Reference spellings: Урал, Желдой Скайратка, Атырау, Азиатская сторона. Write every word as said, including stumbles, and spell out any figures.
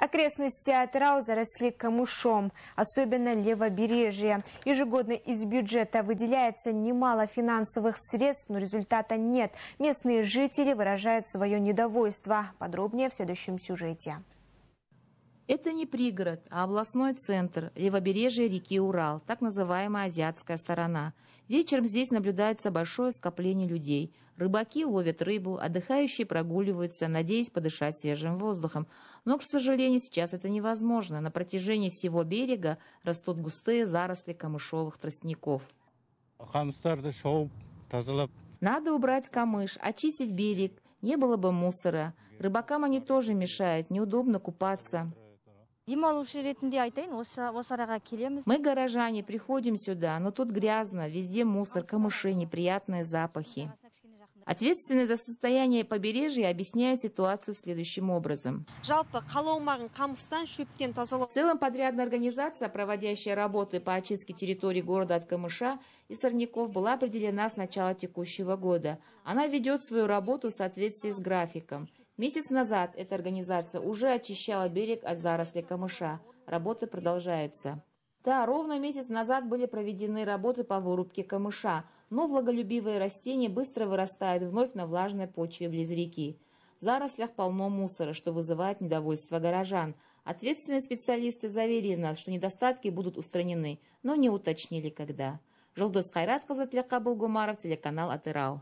Окрестности Атырау заросли камышом, особенно левобережье. Ежегодно из бюджета выделяется немало финансовых средств, но результата нет. Местные жители выражают свое недовольство. Подробнее в следующем сюжете. Это не пригород, а областной центр, левобережье реки Урал, так называемая азиатская сторона. Вечером здесь наблюдается большое скопление людей. Рыбаки ловят рыбу, отдыхающие прогуливаются, надеясь подышать свежим воздухом. Но, к сожалению, сейчас это невозможно. На протяжении всего берега растут густые заросли камышовых тростников. Надо убрать камыш, очистить берег. Не было бы мусора. Рыбакам они тоже мешают, неудобно купаться. Мы, горожане, приходим сюда, но тут грязно, везде мусор, камыши, неприятные запахи. Ответственный за состояние побережья объясняет ситуацию следующим образом. В целом подрядная организация, проводящая работы по очистке территории города от камыша и сорняков, была определена с начала текущего года. Она ведет свою работу в соответствии с графиком. Месяц назад эта организация уже очищала берег от зарослей камыша. Работы продолжаются. Да, ровно месяц назад были проведены работы по вырубке камыша, но влаголюбивые растения быстро вырастают вновь на влажной почве близ реки. В зарослях полно мусора, что вызывает недовольство горожан. Ответственные специалисты заверили нас, что недостатки будут устранены, но не уточнили когда. Желдой Скайратка, телеканал Атырау.